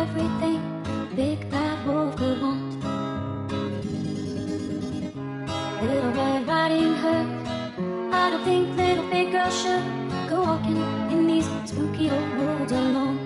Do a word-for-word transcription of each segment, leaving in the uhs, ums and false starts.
everything big bad wolf could want. Little Red Riding Hood, I don't think little big girl should go walking in these spooky old woods alone.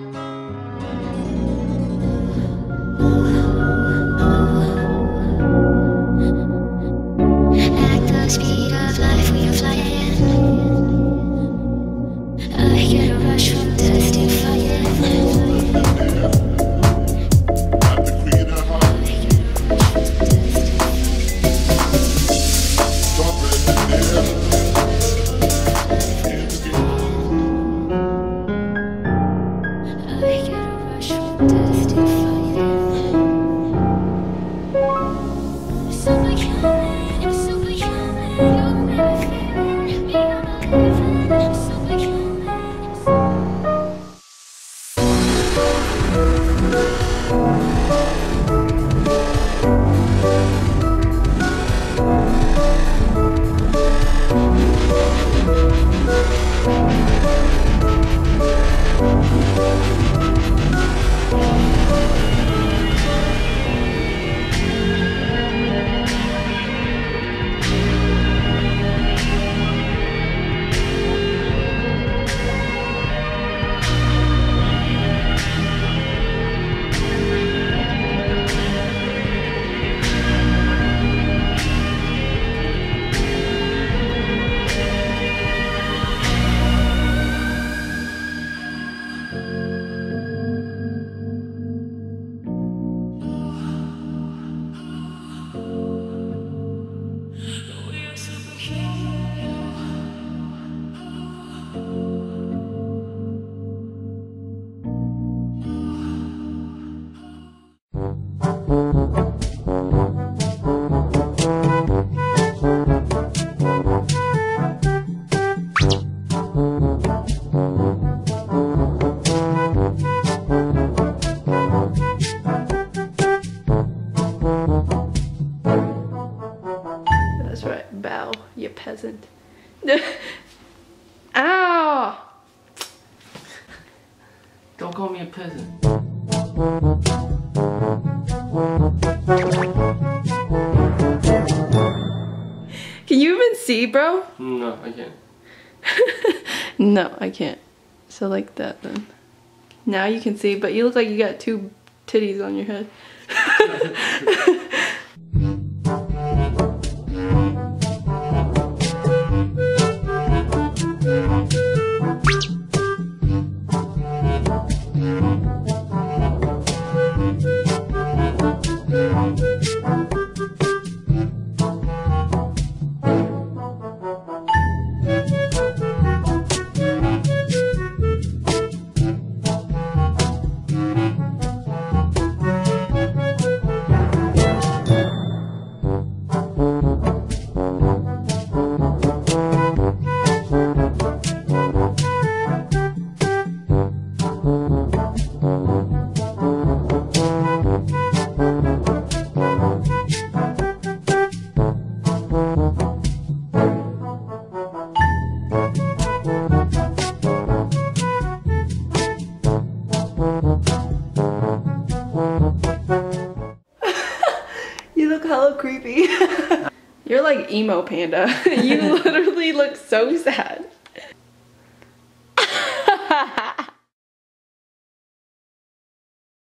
Peasant. Ow! Don't call me a peasant. Can you even see, bro? No, I can't. No, I can't. So like that then. Now you can see, but you look like you got two titties on your head. Creepy. You're like emo panda. You literally look so sad.